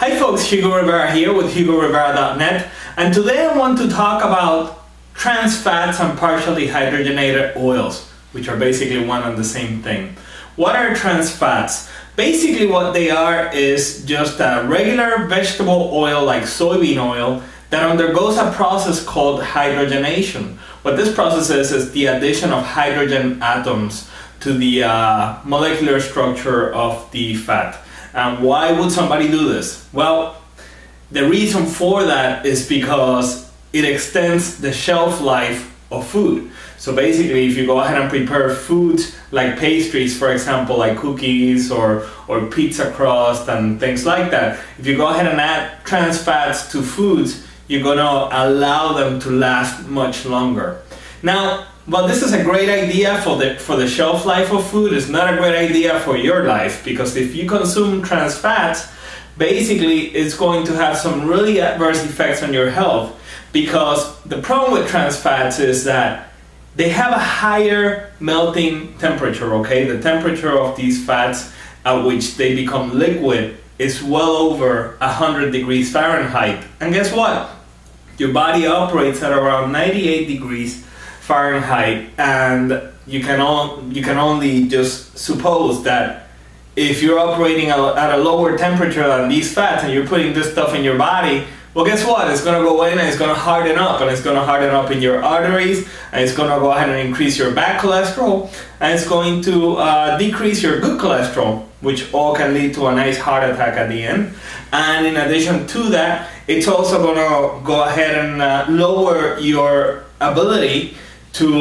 Hi folks, Hugo Rivera here with HugoRivera.net, and today I want to talk about trans fats and partially hydrogenated oils, which are basically one and the same thing. What are trans fats? Basically what they are is just a regular vegetable oil like soybean oil that undergoes a process called hydrogenation. What this process is the addition of hydrogen atoms to the molecular structure of the fat. And why would somebody do this? Well, the reason for that is because it extends the shelf life of food. So basically, if you go ahead and prepare foods like pastries, for example, like cookies or pizza crust and things like that, if you go ahead and add trans fats to foods, you're going to allow them to last much longer. Now, well, this is a great idea for the shelf life of food. It's not a great idea for your life, because if you consume trans fats, basically it's going to have some really adverse effects on your health, because the problem with trans fats is that they have a higher melting temperature, okay? The temperature of these fats at which they become liquid is well over 100 degrees Fahrenheit. And guess what? Your body operates at around 98 degrees Fahrenheit, and you can only just suppose that if you're operating at a lower temperature than these fats and you're putting this stuff in your body, well, guess what? It's going to go in and it's going to harden up, and it's going to harden up in your arteries, and it's going to go ahead and increase your bad cholesterol, and it's going to decrease your good cholesterol, which all can lead to a nice heart attack at the end. And in addition to that, it's also going to go ahead and lower your ability to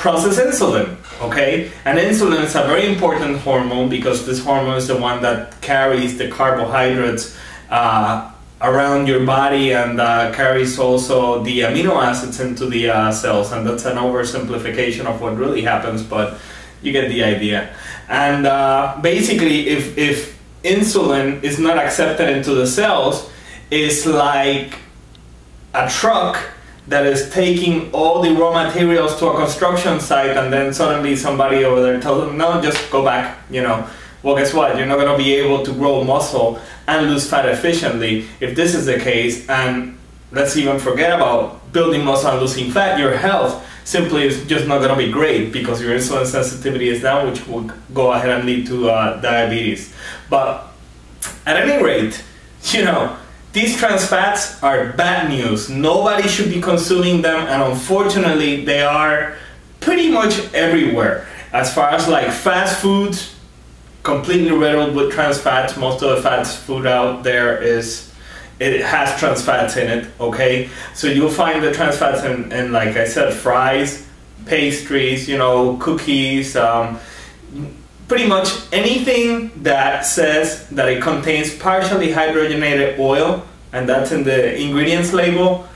process insulin, okay? And insulin is a very important hormone, because this hormone is the one that carries the carbohydrates around your body and carries also the amino acids into the cells, and that's an oversimplification of what really happens, but you get the idea. And basically, if insulin is not accepted into the cells, it's like a truck that is taking all the raw materials to a construction site, and then suddenly somebody over there tells them, no, just go back, you know. Well, guess what? You're not going to be able to grow muscle and lose fat efficiently if this is the case. And let's even forget about building muscle and losing fat. Your health simply is just not going to be great, because your insulin sensitivity is down, which will go ahead and lead to diabetes. But at any rate, you know, these trans fats are bad news. Nobody should be consuming them, and unfortunately they are pretty much everywhere. As far as like fast foods, completely riddled with trans fats. Most of the fast food out there has trans fats in it, okay? So you'll find the trans fats in like I said, fries, pastries, you know, cookies, pretty much anything that says that it contains partially hydrogenated oil, and that's in the ingredients label,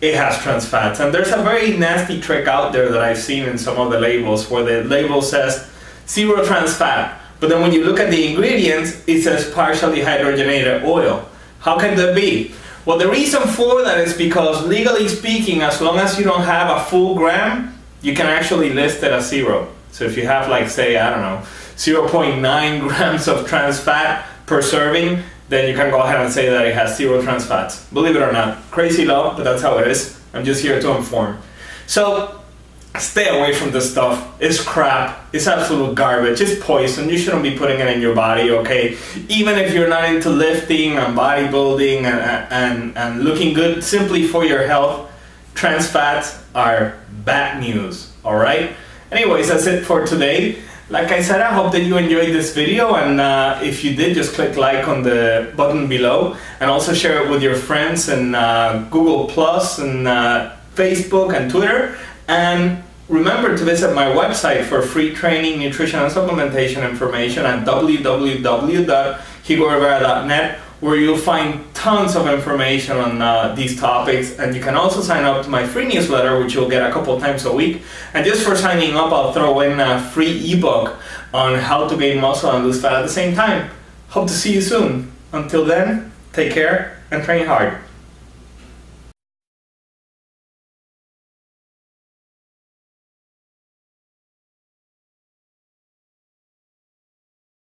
it has trans fats. And there's a very nasty trick out there that I've seen in some of the labels, where the label says zero trans fat, but then when you look at the ingredients, it says partially hydrogenated oil. How can that be? Well, the reason for that is because legally speaking, as long as you don't have a full gram, you can actually list it as zero. So if you have like, say, I don't know, 0.9 grams of trans fat per serving, then you can go ahead and say that it has zero trans fats. Believe it or not, crazy law, but that's how it is. I'm just here to inform. So stay away from this stuff. It's crap, it's absolute garbage, it's poison. You shouldn't be putting it in your body, okay? Even if you're not into lifting and bodybuilding and looking good simply for your health, trans fats are bad news, all right? Anyways, that's it for today. Like I said, I hope that you enjoyed this video, and if you did, just click like on the button below, and also share it with your friends and Google Plus and Facebook and Twitter. And remember to visit my website for free training, nutrition and supplementation information at www.hugorivera.net, where you'll find tons of information on these topics. And you can also sign up to my free newsletter, which you'll get a couple times a week. And just for signing up, I'll throw in a free ebook on how to gain muscle and lose fat at the same time. Hope to see you soon. Until then, take care and train hard.